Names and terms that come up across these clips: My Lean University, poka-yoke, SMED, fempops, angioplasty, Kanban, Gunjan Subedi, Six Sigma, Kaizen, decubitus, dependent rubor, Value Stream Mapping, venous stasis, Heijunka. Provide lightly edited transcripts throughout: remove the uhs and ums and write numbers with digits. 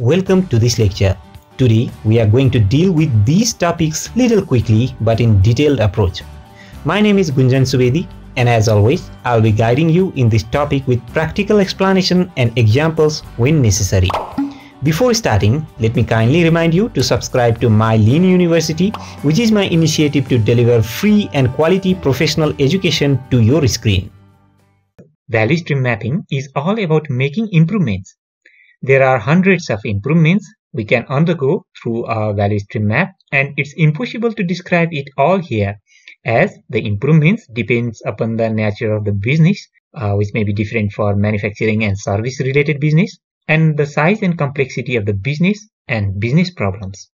Welcome to this lecture. Today we are going to deal with these topics little quickly but in detailed approach. My name is Gunjan Subedi, and as always I'll be guiding you in this topic with practical explanation and examples when necessary. Before starting, let me kindly remind you to subscribe to My Lean University, which is my initiative to deliver free and quality professional education to your screen. Value stream mapping is all about making improvements. There are hundreds of improvements we can undergo through our value stream map, and it's impossible to describe it all here, as the improvements depends upon the nature of the business, which may be different for manufacturing and service related business, and the size and complexity of the business and business problems.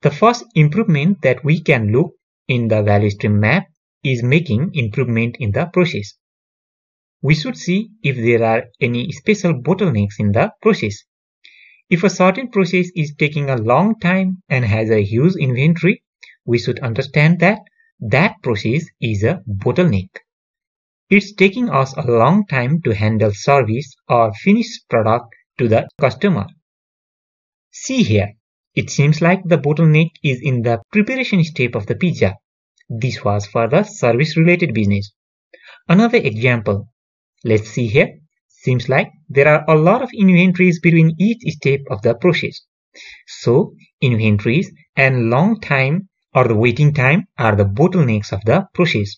The first improvement that we can look in the value stream map is making improvement in the process. We should see if there are any special bottlenecks in the process. If a certain process is taking a long time and has a huge inventory, we should understand that that process is a bottleneck. It's taking us a long time to handle service or finished product to the customer. See here, it seems like the bottleneck is in the preparation step of the pizza. This was for the service related business. Another example, let's see here, seems like there are a lot of inventories between each step of the process. So inventories and long time or the waiting time are the bottlenecks of the process.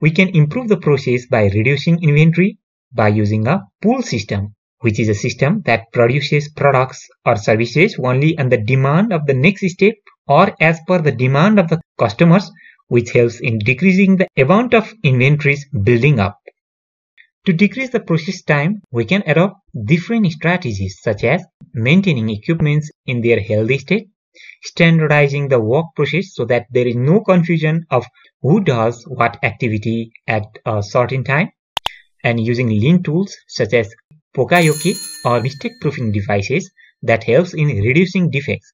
We can improve the process by reducing inventory by using a pull system, which is a system that produces products or services only on the demand of the next step or as per the demand of the customers, which helps in decreasing the amount of inventories building up. To decrease the process time, we can adopt different strategies such as maintaining equipments in their healthy state, standardizing the work process so that there is no confusion of who does what activity at a certain time, and using lean tools such as poka-yoke or mistake-proofing devices that helps in reducing defects.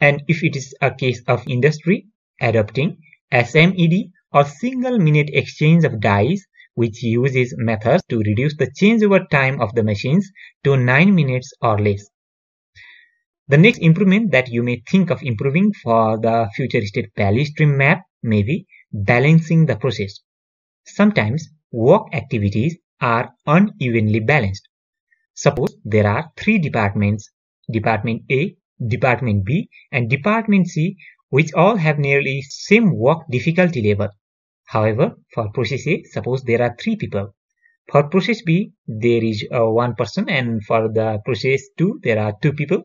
And if it is a case of industry, adopting SMED or single-minute exchange of dies, which uses methods to reduce the changeover time of the machines to 9 minutes or less. The next improvement that you may think of improving for the future state value stream map may be balancing the process. Sometimes work activities are unevenly balanced. Suppose there are three departments, Department A, Department B, and Department C, which all have nearly same work difficulty level. However, for process A, suppose there are three people. For process B, there is one person, and for the process 2, there are two people.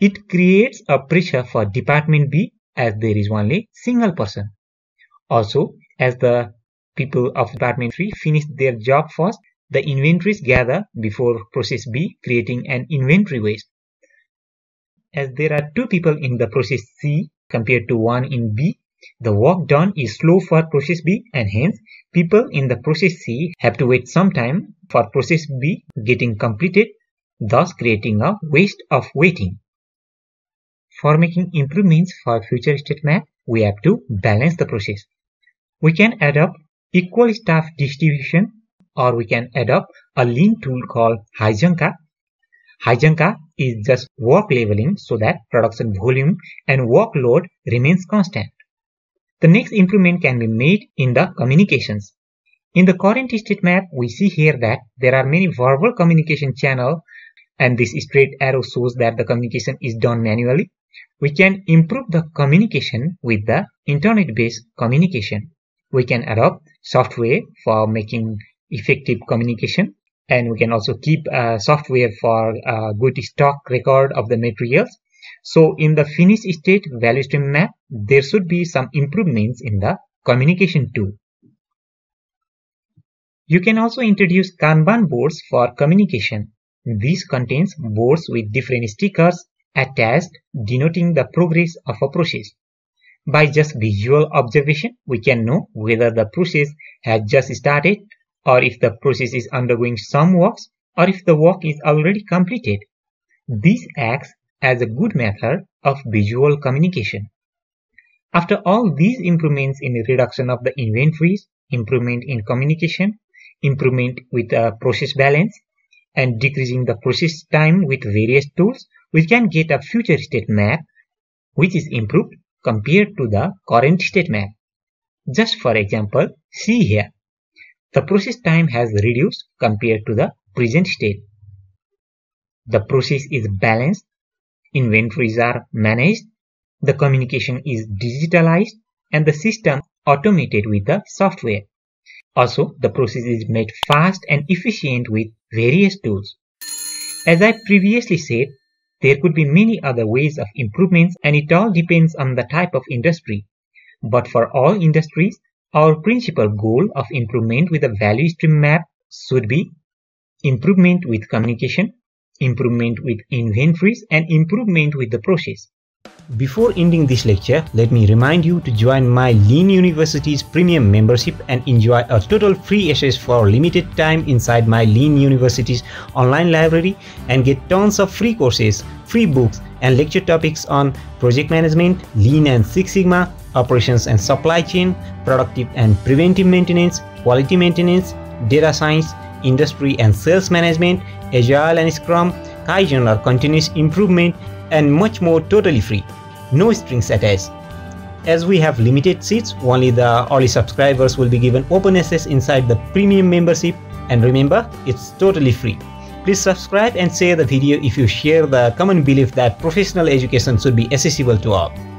It creates a pressure for Department B as there is only single person. Also, as the people of Department 3 finish their job first, the inventories gather before process B, creating an inventory waste. As there are two people in the process C compared to one in B, the work done is slow for process B, and hence people in the process C have to wait some time for process B getting completed, thus creating a waste of waiting. For making improvements for future state map, we have to balance the process. We can adopt equal staff distribution, or we can adopt a lean tool called Heijunka. Heijunka is just work leveling so that production volume and workload remains constant. The next improvement can be made in the communications. In the current state map, we see here that there are many verbal communication channels, and this straight arrow shows that the communication is done manually. We can improve the communication with the internet-based communication. We can adopt software for making effective communication, and we can also keep software for good stock record of the materials. So in the finished state value stream map, there should be some improvements in the communication too. You can also introduce Kanban boards for communication. This contains boards with different stickers attached denoting the progress of a process. By just visual observation, we can know whether the process has just started, or if the process is undergoing some works, or if the work is already completed. This acts as a good method of visual communication. After all these improvements in the reduction of the inventories, improvement in communication, improvement with process balance, and decreasing the process time with various tools, we can get a future state map which is improved compared to the current state map. Just for example, see here. The process time has reduced compared to the present state. The process is balanced. Inventories are managed. The communication is digitalized and the system automated with the software. Also, the process is made fast and efficient with various tools. As I previously said, there could be many other ways of improvements and it all depends on the type of industry. But for all industries, our principal goal of improvement with a value stream map should be improvement with communication, improvement with inventories, and improvement with the process. Before ending this lecture, let me remind you to join My Lean University's premium membership and enjoy a total free access for limited time inside My Lean University's online library and get tons of free courses, free books, and lecture topics on project management, Lean and Six Sigma, operations and supply chain, productive and preventive maintenance, quality maintenance, data science, industry and sales management, Agile and Scrum, Kaizen or continuous improvement, and much more, totally free, no strings attached. As we have limited seats, only the early subscribers will be given open access inside the premium membership, and remember, it's totally free. Please subscribe and share the video if you share the common belief that professional education should be accessible to all.